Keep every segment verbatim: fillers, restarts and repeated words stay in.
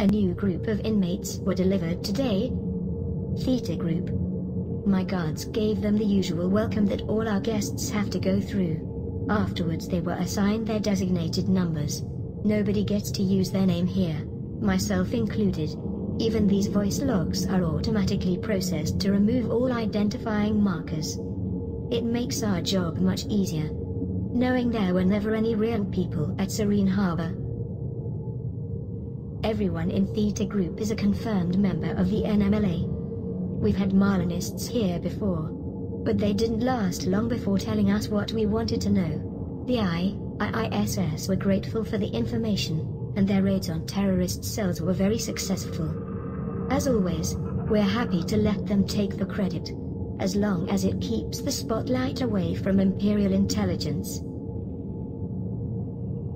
A new group of inmates were delivered today. Theta Group. My guards gave them the usual welcome that all our guests have to go through. Afterwards they were assigned their designated numbers. Nobody gets to use their name here, myself included. Even these voice logs are automatically processed to remove all identifying markers. It makes our job much easier, knowing there were never any real people at Serene Harbour. Everyone in Theta Group is a confirmed member of the N M L A. We've had Marlinists here before, but they didn't last long before telling us what we wanted to know. The I I S S were grateful for the information, and their raids on terrorist cells were very successful. As always, we're happy to let them take the credit, as long as it keeps the spotlight away from Imperial Intelligence.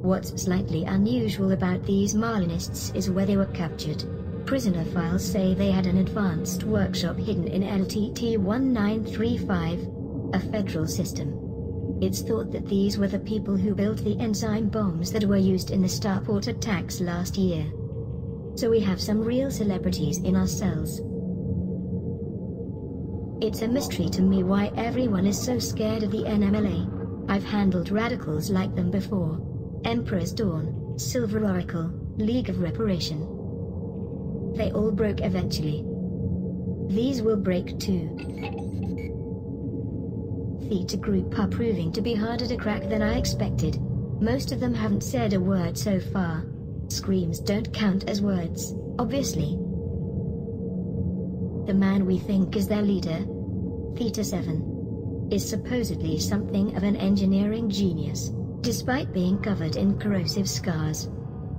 What's slightly unusual about these Marlinists is where they were captured. Prisoner files say they had an advanced workshop hidden in L T T nineteen thirty-five, a federal system. It's thought that these were the people who built the enzyme bombs that were used in the starport attacks last year. So we have some real celebrities in our cells. It's a mystery to me why everyone is so scared of the N M L A. I've handled radicals like them before. Emperor's Dawn, Silver Oracle, League of Reparation. They all broke eventually. These will break too. Theta Group are proving to be harder to crack than I expected. Most of them haven't said a word so far. Screams don't count as words, obviously. The man we think is their leader, Theta Seven, is supposedly something of an engineering genius, despite being covered in corrosive scars.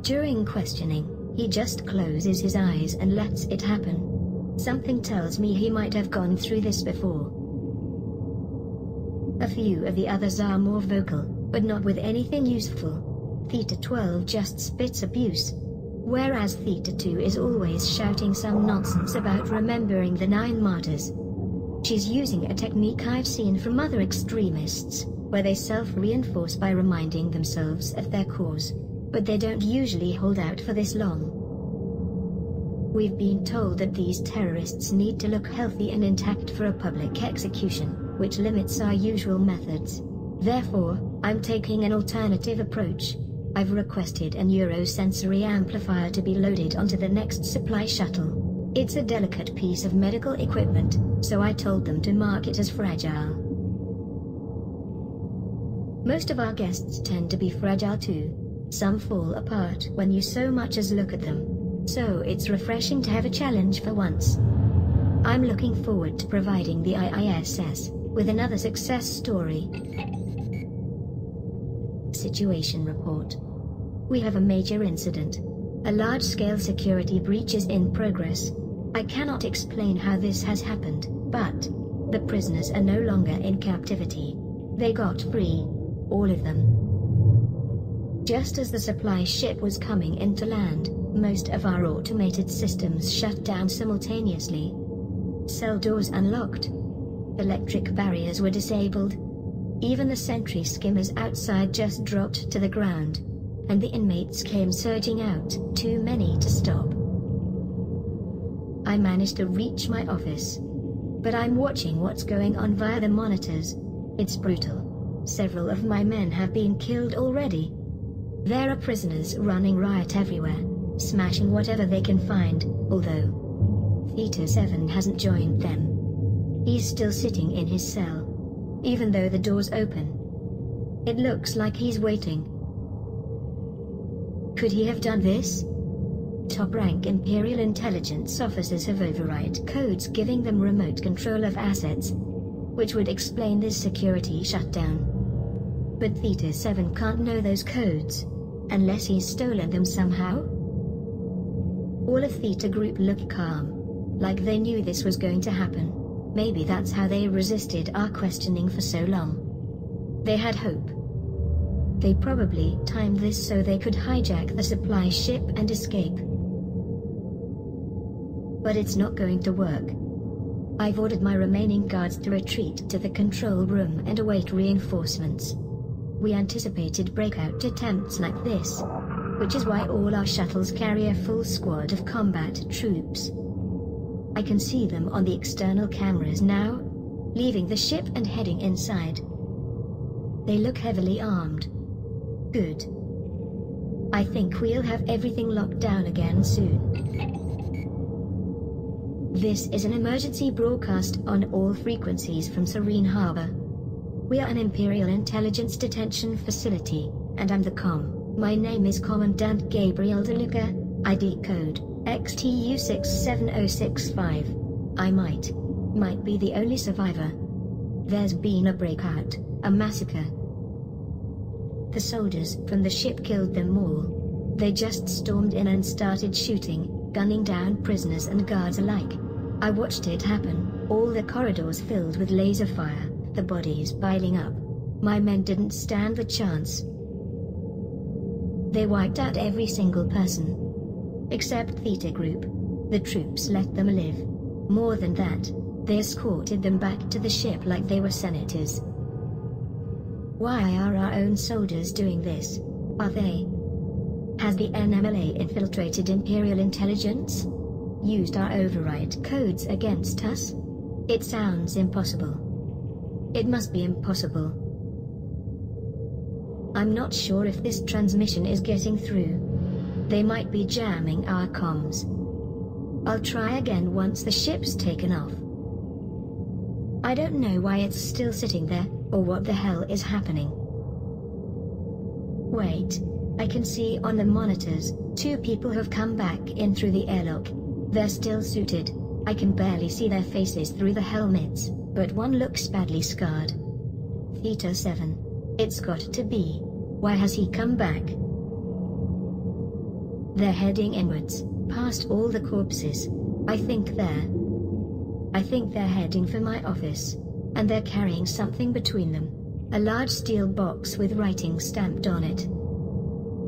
During questioning, he just closes his eyes and lets it happen. Something tells me he might have gone through this before. A few of the others are more vocal, but not with anything useful. Theta twelve just spits abuse, whereas Theta two is always shouting some nonsense about remembering the nine martyrs. She's using a technique I've seen from other extremists, where they self-reinforce by reminding themselves of their cause, but they don't usually hold out for this long. We've been told that these terrorists need to look healthy and intact for a public execution, which limits our usual methods. Therefore, I'm taking an alternative approach. I've requested an Eurosensory amplifier to be loaded onto the next supply shuttle. It's a delicate piece of medical equipment, so I told them to mark it as fragile. Most of our guests tend to be fragile too. Some fall apart when you so much as look at them. So it's refreshing to have a challenge for once. I'm looking forward to providing the I I S S with another success story. Situation report. We have a major incident. A large-scale security breach is in progress. I cannot explain how this has happened, but the prisoners are no longer in captivity. They got free. All of them. Just as the supply ship was coming into land, most of our automated systems shut down simultaneously. Cell doors unlocked. Electric barriers were disabled. Even the sentry skimmers outside just dropped to the ground, and the inmates came surging out, too many to stop. I managed to reach my office, but I'm watching what's going on via the monitors. It's brutal. Several of my men have been killed already. There are prisoners running riot everywhere, smashing whatever they can find, although Theta Seven hasn't joined them. He's still sitting in his cell, even though the door's open. It looks like he's waiting. Could he have done this? Top-rank Imperial Intelligence officers have override codes giving them remote control of assets, which would explain this security shutdown. But Theta Seven can't know those codes, unless he's stolen them somehow. All of Theta Group look calm, like they knew this was going to happen. Maybe that's how they resisted our questioning for so long. They had hope. They probably timed this so they could hijack the supply ship and escape. But it's not going to work. I've ordered my remaining guards to retreat to the control room and await reinforcements. We anticipated breakout attempts like this, which is why all our shuttles carry a full squad of combat troops. I can see them on the external cameras now, leaving the ship and heading inside. They look heavily armed. Good. I think we'll have everything locked down again soon. This is an emergency broadcast on all frequencies from Serene Harbour. We are an Imperial Intelligence detention facility, and I'm the comm. My name is Commandant Gabriel DeLuca, I D code X T U six seven zero six five. I might, might be the only survivor. There's been a breakout, a massacre. The soldiers from the ship killed them all. They just stormed in and started shooting, gunning down prisoners and guards alike. I watched it happen, all the corridors filled with laser fire, the bodies piling up. My men didn't stand the chance. They wiped out every single person. Except Theta Group. The troops let them live. More than that, they escorted them back to the ship like they were senators. Why are our own soldiers doing this? Are they? Has the N M L A infiltrated Imperial Intelligence? Used our override codes against us? It sounds impossible. It must be impossible. I'm not sure if this transmission is getting through. They might be jamming our comms. I'll try again once the ship's taken off. I don't know why it's still sitting there, or what the hell is happening. Wait, I can see on the monitors, two people have come back in through the airlock. They're still suited. I can barely see their faces through the helmets, but one looks badly scarred. Theta Seven. It's got to be. Why has he come back? They're heading inwards, past all the corpses. I think they're... I think they're heading for my office. And they're carrying something between them. A large steel box with writing stamped on it.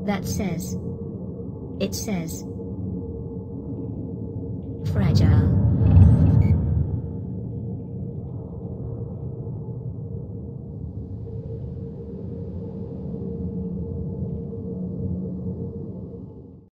That says... It says... Fragile.